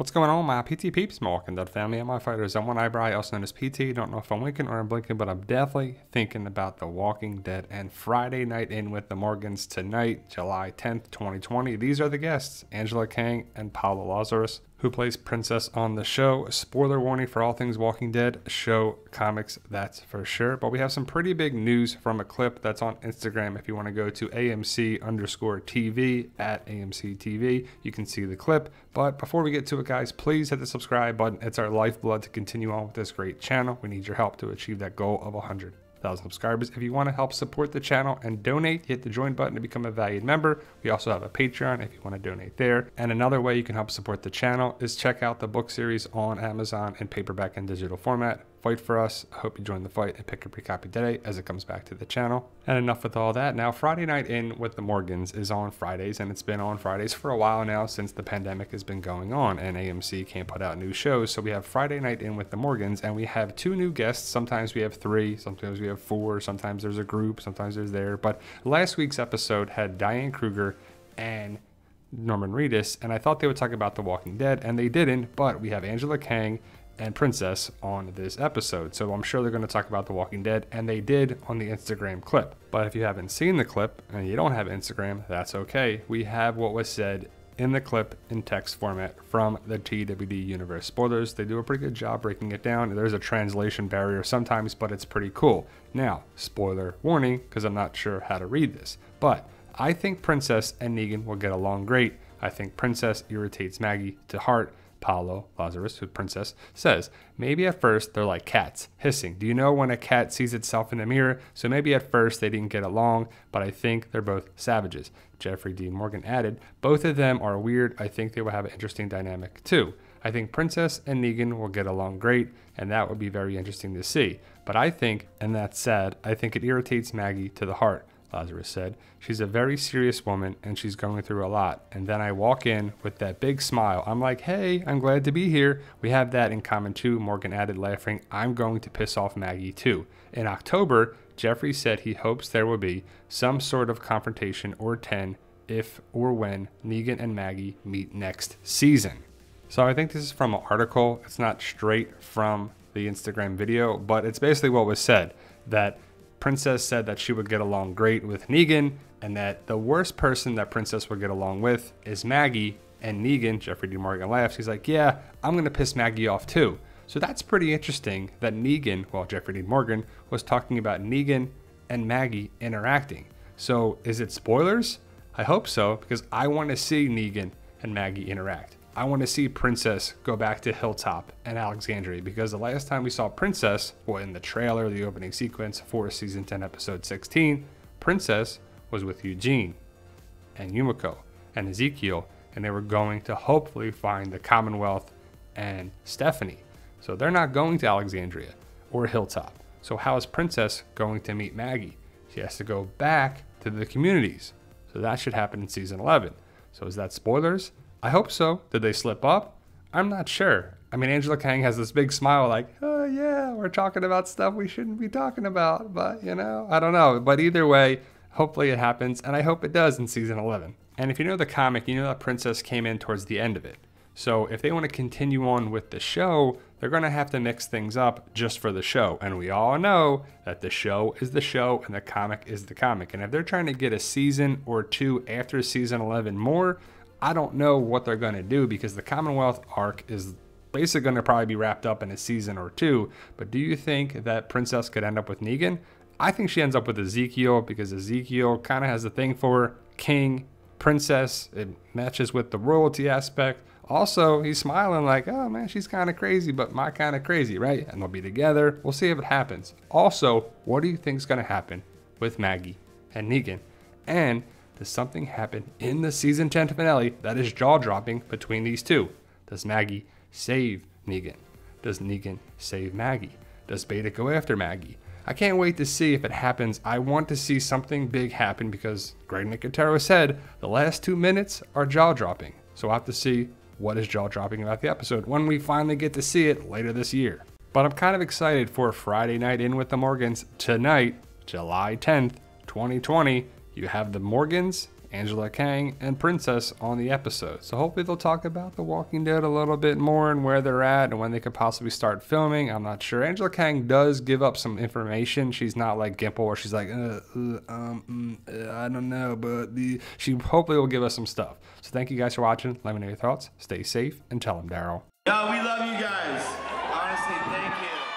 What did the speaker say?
What's going on, my PT peeps? Mark and Dead Family and my fighters. I'm one eyebrow, also known as PT. Don't know if I'm winking or I'm blinking, but I'm definitely thinking about The Walking Dead and Friday Night In with the Morgans tonight, July 10th, 2020. These are the guests, Angela Kang and Paula Lazarus, who plays Princess on the show. Spoiler warning for all things Walking Dead, show, comics, that's for sure. But we have some pretty big news from a clip that's on Instagram. If you want to go to AMC_TV, at AMC TV, you can see the clip. But before we get to it, guys, please hit the subscribe button. It's our lifeblood to continue on with this great channel. We need your help to achieve that goal of 100,000 subscribers. If you want to help support the channel and donate, hit the join button to become a valued member. We also have a Patreon if you want to donate there. And another way you can help support the channel is check out the book series on Amazon in paperback and digital format, Fight for Us. I hope you join the fight and pick up your copy today as it comes back to the channel. And enough with all that. Now, Friday Night In with the Morgans is on Fridays, and it's been on Fridays for a while now since the pandemic has been going on and AMC can't put out new shows. So we have Friday Night In with the Morgans, and we have two new guests. Sometimes we have three, sometimes we have four, sometimes there's a group, sometimes there's there. But last week's episode had Diane Kruger and Norman Reedus, and I thought they would talk about The Walking Dead, and they didn't, but we have Angela Kang and Princess on this episode. So I'm sure they're going to talk about The Walking Dead, and they did on the Instagram clip. But if you haven't seen the clip and you don't have Instagram, that's okay. We have what was said in the clip in text format from the TWD Universe spoilers. They do a pretty good job breaking it down. There's a translation barrier sometimes, but it's pretty cool. Now, spoiler warning, because I'm not sure how to read this, but I think Princess and Negan will get along great. I think Princess irritates Maggie to heart. Paula Lazarus, who's Princess, says, maybe at first they're like cats, hissing. Do you know when a cat sees itself in the mirror? So maybe at first they didn't get along, but I think they're both savages. Jeffrey Dean Morgan added, both of them are weird. I think they will have an interesting dynamic too. I think Princess and Negan will get along great, and that would be very interesting to see. But I think, and that's sad, I think it irritates Maggie to the heart. Lazarus said, she's a very serious woman and she's going through a lot. And then I walk in with that big smile. I'm like, hey, I'm glad to be here. We have that in common too, Morgan added, laughing. I'm going to piss off Maggie too. In October, Jeffrey said he hopes there will be some sort of confrontation or 10 if or when Negan and Maggie meet next season. So I think this is from an article. It's not straight from the Instagram video, but it's basically what was said, that Princess said that she would get along great with Negan, and that the worst person that Princess would get along with is Maggie, and Negan, Jeffrey Dean Morgan laughs, he's like, yeah, I'm gonna piss Maggie off too. So that's pretty interesting that Negan, well, Jeffrey Dean Morgan, was talking about Negan and Maggie interacting. So is it spoilers? I hope so, because I wanna see Negan and Maggie interact. I want to see Princess go back to Hilltop and Alexandria, because the last time we saw Princess, well, in the trailer, the opening sequence for season 10, episode 16, Princess was with Eugene and Yumiko and Ezekiel, and they were going to hopefully find the Commonwealth and Stephanie. So they're not going to Alexandria or Hilltop. So how is Princess going to meet Maggie? She has to go back to the communities. So that should happen in season 11. So is that spoilers? I hope so. Did they slip up? I'm not sure. I mean, Angela Kang has this big smile like, oh yeah, we're talking about stuff we shouldn't be talking about, but you know, I don't know. But either way, hopefully it happens, and I hope it does in season 11. And if you know the comic, you know that Princess came in towards the end of it. So if they want to continue on with the show, they're going to have to mix things up just for the show. And we all know that the show is the show and the comic is the comic. And if they're trying to get a season or two after season 11 more, I don't know what they're going to do, because the Commonwealth arc is basically going to probably be wrapped up in a season or two. But do you think that Princess could end up with Negan? I think she ends up with Ezekiel, because Ezekiel kind of has a thing for King, Princess. It matches with the royalty aspect. Also, he's smiling like, oh man, she's kind of crazy, but my kind of crazy, right? And they'll be together. We'll see if it happens. Also, what do you think is going to happen with Maggie and Negan? And does something happen in the season 10 finale that is jaw-dropping between these two? Does Maggie save Negan? Does Negan save Maggie? Does Beta go after Maggie? I can't wait to see if it happens. I want to see something big happen, because Greg Nicotero said the last 2 minutes are jaw-dropping. So we'll have to see what is jaw-dropping about the episode when we finally get to see it later this year. But I'm kind of excited for Friday Night In with the Morgans tonight, July 10th, 2020. You have the Morgans Angela Kang, and Princess on the episode. So hopefully they'll talk about The Walking Dead a little bit more and where they're at and when they could possibly start filming. I'm not sure. Angela Kang does give up some information. She's not like Gimple where she's like, I don't know, but she hopefully will give us some stuff. So thank you guys for watching. Let me know your thoughts. Stay safe and tell them, Daryl. Yo, we love you guys.